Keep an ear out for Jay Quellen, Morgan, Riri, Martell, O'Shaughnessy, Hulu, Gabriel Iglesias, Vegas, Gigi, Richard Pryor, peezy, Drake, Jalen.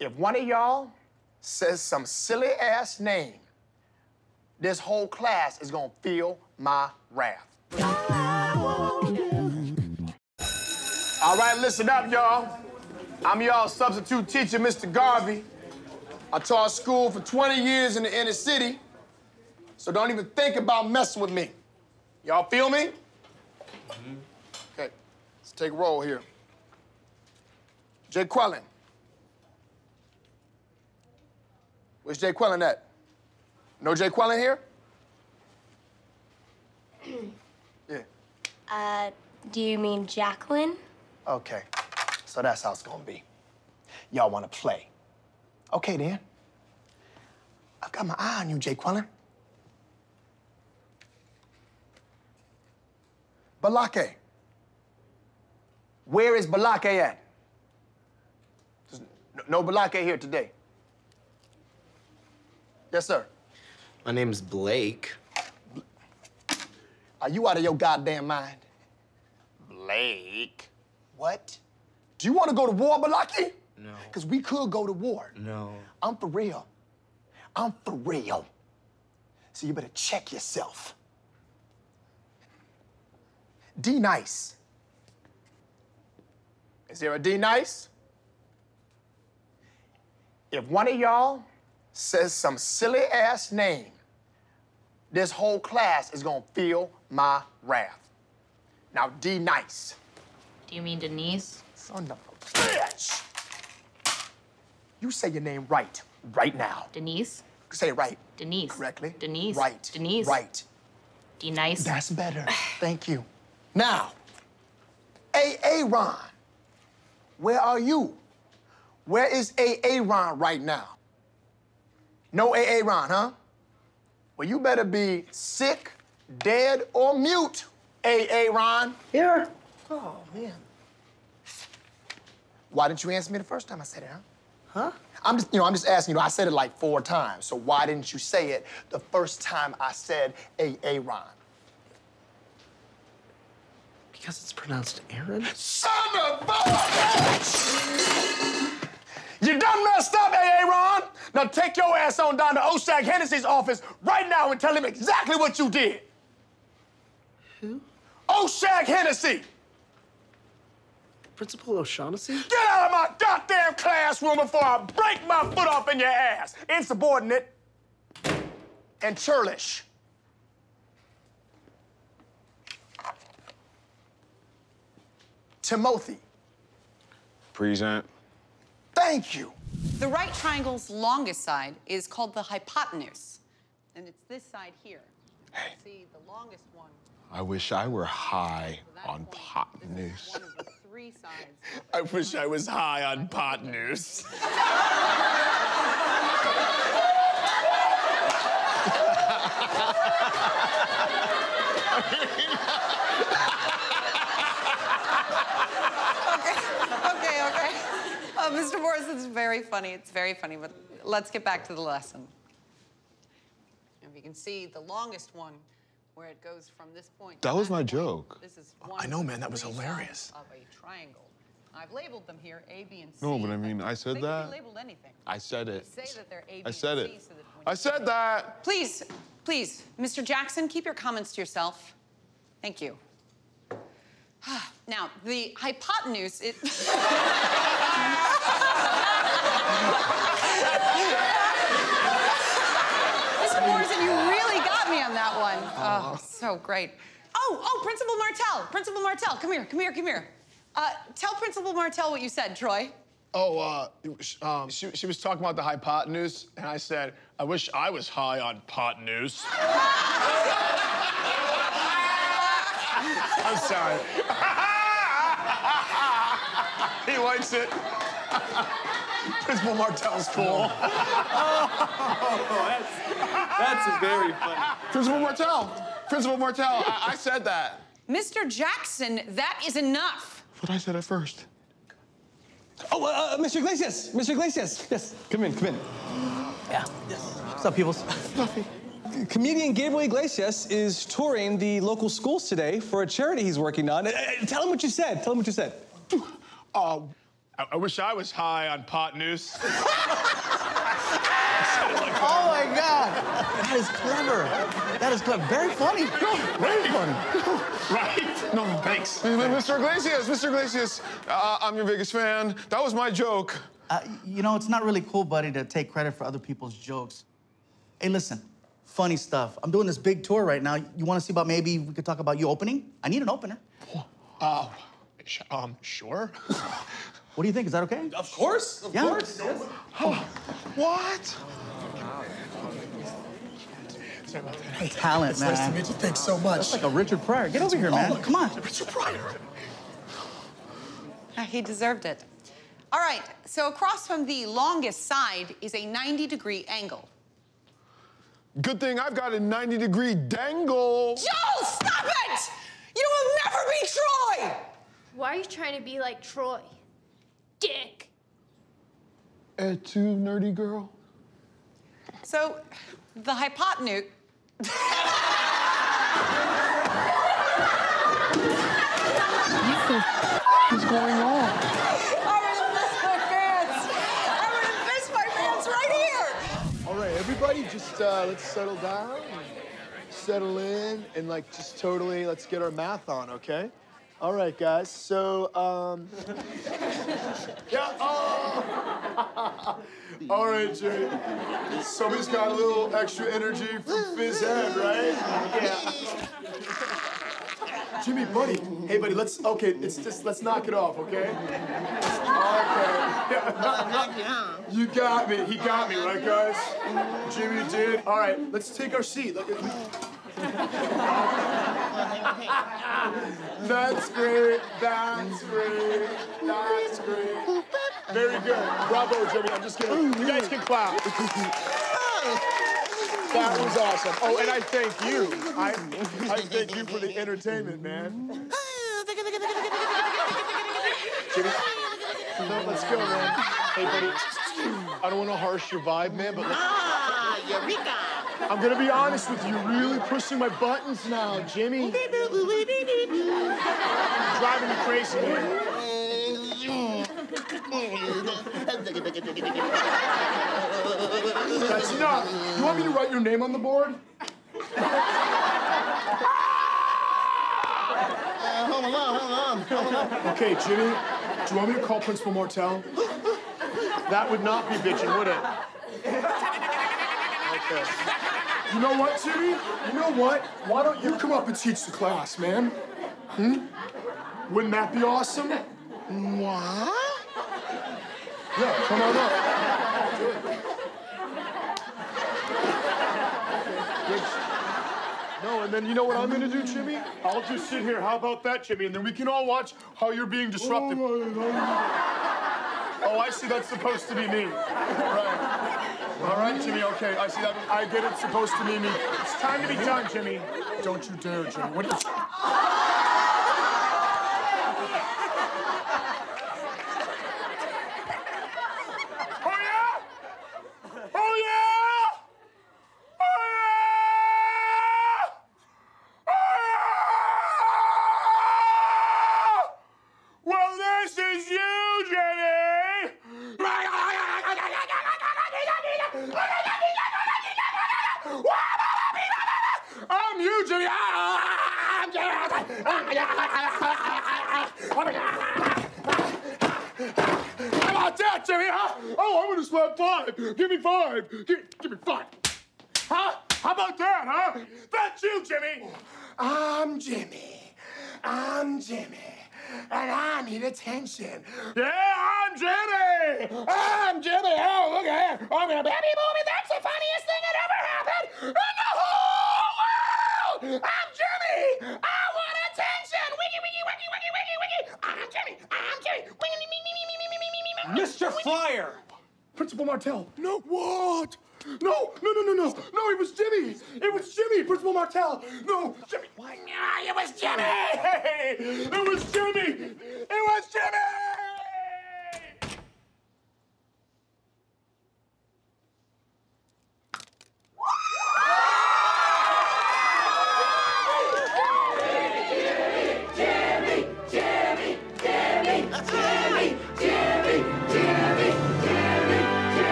If one of y'all says some silly-ass name, this whole class is gonna feel my wrath. All right, listen up, y'all. I'm y'all substitute teacher, Mr. Garvey. I taught school for 20 years in the inner city, so don't even think about messing with me. Y'all feel me? Mm-hmm. Okay, let's take a roll here. Jay Quellen. Where's Jay Quellen at? No Jay Quellen here? Yeah. Do you mean Jacqueline? Okay, so that's how it's gonna be. Y'all wanna play. Okay, then. I've got my eye on you, Jay Quellen. Balake. Where is Balake at? There's no Balake here today. Yes, sir. My name's Blake. Are you out of your goddamn mind? Blake? What? Do you want to go to war, Balake? No. Because we could go to war. No. I'm for real. I'm for real. So you better check yourself. D-Nice. Is there a D-Nice? If one of y'all says some silly-ass name, this whole class is gonna feel my wrath. Now, D-Nice. Do you mean Denise? Son of a bitch! You say your name right, right now. Denise? Say it right. Denise. Correctly. Denise. Right. Denise. Right. D-Nice. That's better. Thank you. Now, Aaron, where are you? Where is Aaron right now? No Aaron, huh? Well, you better be sick, dead, or mute, Aaron. Here. Oh, man. Why didn't you answer me the first time I said it, huh? Huh? I'm just asking you, I said it like 4 times, so why didn't you say it the first time I said Aaron? Because it's pronounced Aaron? Son of a bitch! You done messed up, Aaron! Now take your ass on down to O'Shaughnessy's office right now and tell him exactly what you did. Who? O'Shaughnessy! Principal O'Shaughnessy? Get out of my goddamn classroom before I break my foot off in your ass! Insubordinate and churlish. Timothy. Present. Thank you. The right triangle's longest side is called the hypotenuse, and it's this side here. Hey. See, the longest one. I wish I were high on potnews. I wish I was high on potnews. Okay. Mr. Morris, it's very funny, but let's get back to the lesson. If you can see, the longest one, where it goes from this point. That was my joke. This is one. I know, man, that was hilarious. Of a triangle. I've labeled them here A, B, and C. No, but I mean, I said that. They labeled anything. I said it. Say that they're A, B, and C. I said it. I said that. Please, Mr. Jackson, keep your comments to yourself. Thank you. Now, the hypotenuse, it... Mr. Morrison, you really got me on that one. Oh, so great. Oh, Principal Martell. Principal Martell, come here. Tell Principal Martell what you said, Troy. She was talking about the hypotenuse, and I said, I wish I was high on potnews. I'm sorry. He likes it. Principal Martell's cool. That's very funny. Principal Martell, I said that. Mr. Jackson, that is enough. But I said it first. Oh, Mr. Iglesias, yes. Come in. Yeah. Yes. What's up, peoples? Nothing. Comedian Gabriel Iglesias is touring the local schools today for a charity he's working on. Tell him what you said. I wish I was high on pot noose. Oh, my God. That is clever. That is clever. Very funny. No, very funny. Right? No, thanks. Mr. Iglesias, Mr. Iglesias, I'm your biggest fan. That was my joke. You know, it's not really cool, buddy, to take credit for other people's jokes. Hey, listen, funny stuff. I'm doing this big tour right now. You want to see about maybe we could talk about you opening? I need an opener. Sure. What do you think? Is that okay? Of course. Of course. Yes. Oh. What? Sorry about that. Talent, it's man. Nice to meet you. Thanks so much. That's like a Richard Pryor. Get over here, man. Come on. Richard Pryor. He deserved it. All right. So across from the longest side is a 90-degree angle. Good thing I've got a 90-degree dangle. Joe, stop it! You will never be Troy! Why are you trying to be like Troy? Dick. And too, nerdy girl. So, the hypotenuse. What is going on? I'm gonna piss my pants right here. All right, everybody, just let's settle down, settle in, and like just totally let's get our math on, okay? All right, guys, so, yeah, all right, Jimmy. Somebody's got a little extra energy from Phys Ed, right? Yeah. Jimmy, buddy. Hey, buddy, let's, okay, it's just, let's knock it off, okay? Okay. You got me. He got me, right, guys? Jimmy did. All right, let's take our seat. That's great. That's great. That's great. Very good. Bravo, Jimmy. I'm just kidding. You guys can clap. That was awesome. Oh, and I thank you. I thank you for the entertainment, man. Jimmy, no, let's go, man. Hey, buddy. I don't want to harsh your vibe, man, but let's... Ah, Eureka! I'm gonna be honest with you, really pushing my buttons now, Jimmy. You're driving me crazy, man. That's enough. You want me to write your name on the board? Hold on. Okay, Jimmy, do you want me to call Principal Martell? That would not be bitching, would it? Okay. You know what, Jimmy? You know what? Why don't you come up and teach the class, man? Hmm? Wouldn't that be awesome? What? Yeah, come on up. No, and then you know what I'm gonna do, Jimmy? I'll just sit here. How about that, Jimmy? And then we can all watch how you're being disruptive. Oh, I see. That's supposed to be me. Right. All right, Jimmy, okay, I see that. I get it, supposed to be me. It's time to be done, Jimmy. Don't you dare, Jimmy. What is... Give me five. Huh? How about that, huh? That's you, Jimmy. I'm Jimmy. And I need attention. Yeah, I'm Jimmy. I'm Jimmy. Oh, look at that. I'm a baby movie. That's the funniest thing that ever happened in the whole world. I'm Jimmy. I want attention. Wiggy, wiggy, wiggy, wiggy, wiggy, wiggy. I'm Jimmy. Wiggy, me. Mr. Flyer. Principal Martell. No. What? No, it was Jimmy. It was Jimmy, Principal Martell. No, Jimmy. Why? It was Jimmy. It was Jimmy. It was Jimmy.